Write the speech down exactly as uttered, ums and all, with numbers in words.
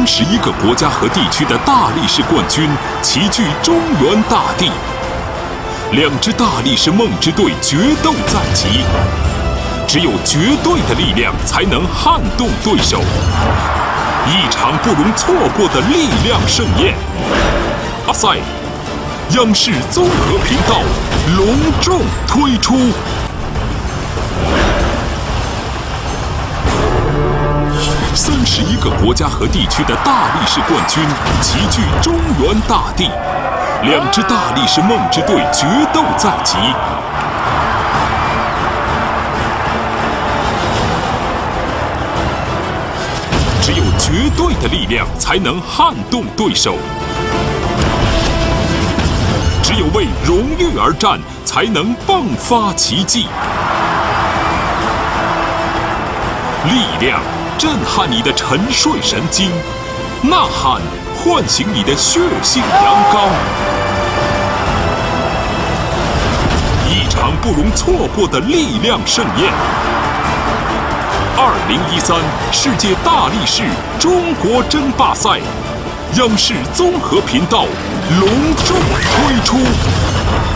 三十一个国家和地区的大力士冠军齐聚中原大地，两支大力士梦之队决斗在即。只有绝对的力量才能撼动对手，一场不容错过的力量盛宴。阿塞，央视综合频道隆重推出。 三十一个国家和地区的大力士冠军齐聚中原大地，两支大力士梦之队决斗在即。只有绝对的力量才能撼动对手，只有为荣誉而战，才能迸发奇迹。力量 震撼你的沉睡神经，呐喊唤醒你的血性阳刚。一场不容错过的力量盛宴。二零一三世界大力士中国争霸赛，央视综合频道隆重推出。